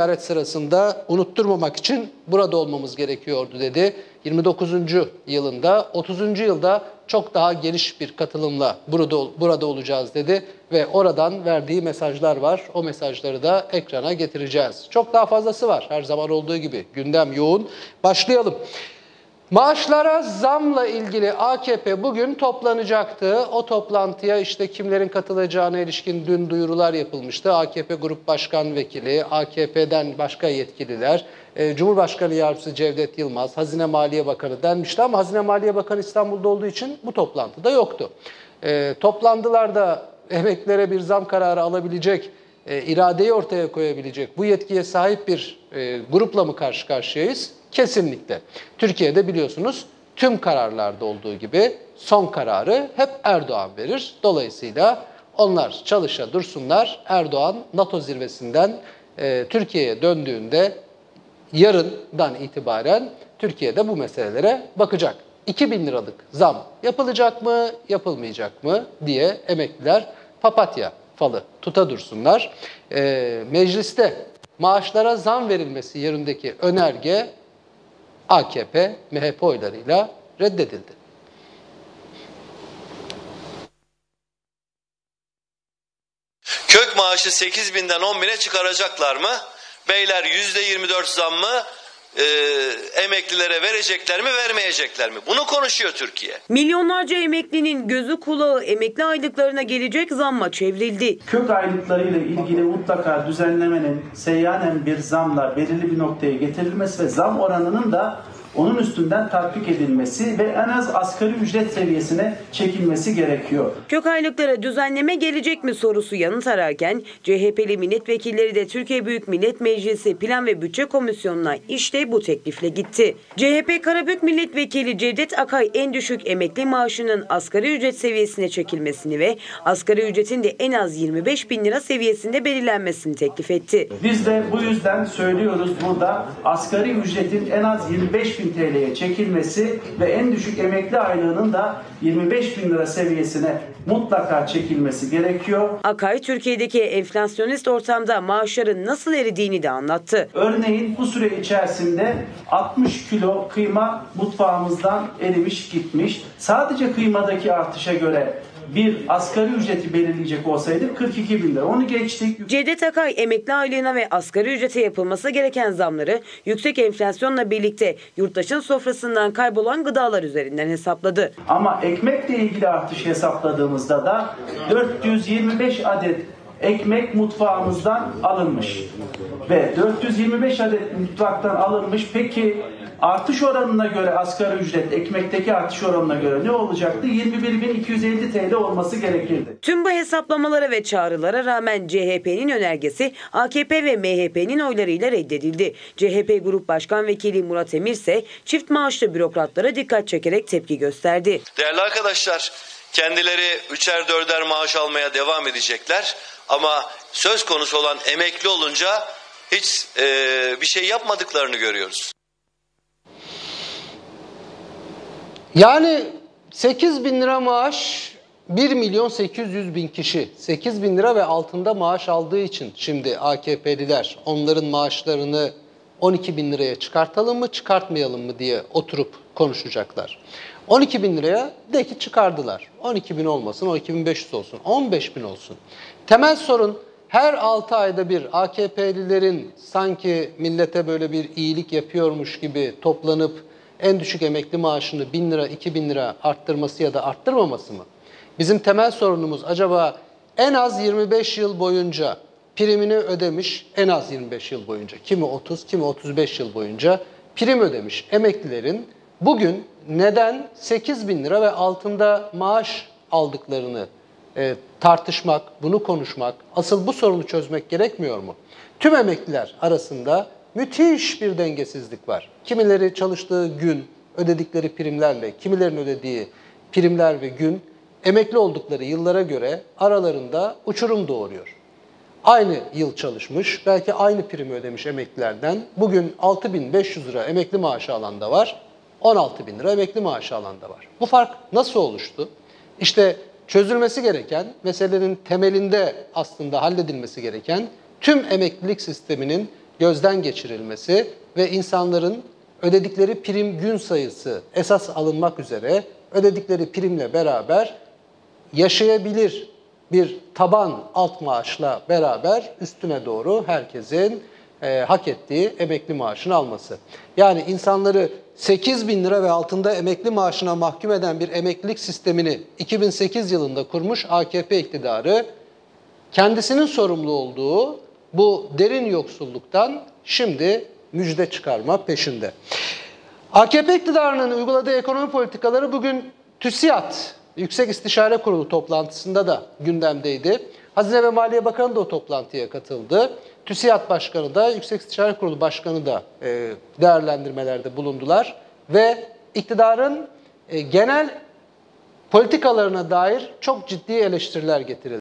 ziyaret sırasında unutturmamak için burada olmamız gerekiyordu dedi. 29. yılında, 30. yılda çok daha geniş bir katılımla burada olacağız dedi ve oradan verdiği mesajlar var. O mesajları da ekrana getireceğiz. Çok daha fazlası var her zaman olduğu gibi. Gündem yoğun. Başlayalım. Maaşlara zamla ilgili AKP bugün toplanacaktı. O toplantıya işte kimlerin katılacağına ilişkin dün duyurular yapılmıştı. AKP Grup Başkan Vekili, AKP'den başka yetkililer, Cumhurbaşkanı Yardımcısı Cevdet Yılmaz, Hazine Maliye Bakanı denmişti ama Hazine Maliye Bakanı İstanbul'da olduğu için bu toplantıda yoktu. Toplandılar da emeklere bir zam kararı alabilecek, iradeyi ortaya koyabilecek, bu yetkiye sahip bir grupla mı karşı karşıyayız? Kesinlikle. Türkiye'de biliyorsunuz tüm kararlarda olduğu gibi son kararı hep Erdoğan verir. Dolayısıyla onlar çalışa dursunlar. Erdoğan NATO zirvesinden Türkiye'ye döndüğünde yarından itibaren Türkiye'de bu meselelere bakacak. 2000 liralık zam yapılacak mı, yapılmayacak mı diye emekliler papatya falı tuta dursunlar. Mecliste maaşlara zam verilmesi yerindeki önerge AKP, MHP oylarıyla reddedildi. Kök maaşı 8.000'den 10.000'e çıkaracaklar mı? Beyler %24 zam mı? Emeklilere verecekler mi, vermeyecekler mi? Bunu konuşuyor Türkiye. Milyonlarca emeklinin gözü kulağı emekli aylıklarına gelecek zamma çevrildi. Kök aylıklarıyla ilgili mutlaka düzenlemenin seyyanen bir zamla belirli bir noktaya getirilmesi ve zam oranının da onun üstünden tatbik edilmesi ve en az asgari ücret seviyesine çekilmesi gerekiyor. Kök aylıklara düzenleme gelecek mi sorusu yanıt ararken CHP'li milletvekilleri de Türkiye Büyük Millet Meclisi Plan ve Bütçe Komisyonu'na işte bu teklifle gitti. CHP Karabük Milletvekili Cevdet Akay en düşük emekli maaşının asgari ücret seviyesine çekilmesini ve asgari ücretin de en az 25.000 lira seviyesinde belirlenmesini teklif etti. Biz de bu yüzden söylüyoruz burada asgari ücretin en az 25.000 TL'ye çekilmesi ve en düşük emekli aylığının da 25.000 lira seviyesine mutlaka çekilmesi gerekiyor. Akay Türkiye'deki enflasyonist ortamda maaşların nasıl eridiğini de anlattı. Örneğin bu süre içerisinde 60 kilo kıyma mutfağımızdan erimiş gitmiş. Sadece kıymadaki artışa göre bir asgari ücreti belirleyecek olsaydı 42.000 lira. Onu geçtik. Cevdet Akay emekli aylığına ve asgari ücrete yapılması gereken zamları yüksek enflasyonla birlikte yurttaşın sofrasından kaybolan gıdalar üzerinden hesapladı. Ama ekmekle ilgili artışı hesapladığımızda da 425 adet ekmek mutfağımızdan alınmış. Ve 425 adet mutfaktan alınmış. Peki artış oranına göre asgari ücret, ekmekteki artış oranına göre ne olacaktı? 21.250 TL olması gerekirdi. Tüm bu hesaplamalara ve çağrılara rağmen CHP'nin önergesi AKP ve MHP'nin oylarıyla reddedildi. CHP Grup Başkan Vekili Murat Emir ise çift maaşlı bürokratlara dikkat çekerek tepki gösterdi. Değerli arkadaşlar, kendileri 3'er 4'er maaş almaya devam edecekler ama söz konusu olan emekli olunca hiç bir şey yapmadıklarını görüyoruz. Yani 8.000 lira maaş 1.800.000 kişi 8.000 lira ve altında maaş aldığı için şimdi AKP'liler onların maaşlarını 12.000 liraya çıkartalım mı çıkartmayalım mı diye oturup konuşacaklar. 12.000 liraya de ki çıkardılar. 12.000 olmasın, 12.500 olsun, 15.000 olsun. Temel sorun her 6 ayda bir AKP'lilerin sanki millete böyle bir iyilik yapıyormuş gibi toplanıp en düşük emekli maaşını 1000 lira, 2000 lira arttırması ya da arttırmaması mı? Bizim temel sorunumuz acaba en az 25 yıl boyunca primini ödemiş, en az 25 yıl boyunca, kimi 30, kimi 35 yıl boyunca prim ödemiş emeklilerin bugün neden 8.000 lira ve altında maaş aldıklarını tartışmak, bunu konuşmak, asıl bu sorunu çözmek gerekmiyor mu? Tüm emekliler arasında müthiş bir dengesizlik var. Kimileri çalıştığı gün ödedikleri primlerle, kimilerin ödediği primler ve gün emekli oldukları yıllara göre aralarında uçurum doğuruyor. Aynı yıl çalışmış, belki aynı primi ödemiş emeklilerden bugün 6.500 lira emekli maaşı alan da var, 16.000 lira emekli maaşı alan da var. Bu fark nasıl oluştu? İşte çözülmesi gereken, meselenin temelinde aslında halledilmesi gereken tüm emeklilik sisteminin gözden geçirilmesi ve insanların ödedikleri prim gün sayısı esas alınmak üzere ödedikleri primle beraber yaşayabilir bir taban alt maaşla beraber üstüne doğru herkesin hak ettiği emekli maaşını alması. Yani insanları 8.000 lira ve altında emekli maaşına mahkum eden bir emeklilik sistemini 2008 yılında kurmuş AKP iktidarı kendisinin sorumlu olduğu bu derin yoksulluktan şimdi müjde çıkarma peşinde. AKP iktidarının uyguladığı ekonomi politikaları bugün TÜSİAD Yüksek İstişare Kurulu toplantısında da gündemdeydi. Hazine ve Maliye Bakanı da o toplantıya katıldı. TÜSİAD Başkanı da, Yüksek İstişare Kurulu Başkanı da değerlendirmelerde bulundular. Ve iktidarın genel politikalarına dair çok ciddi eleştiriler getirildi.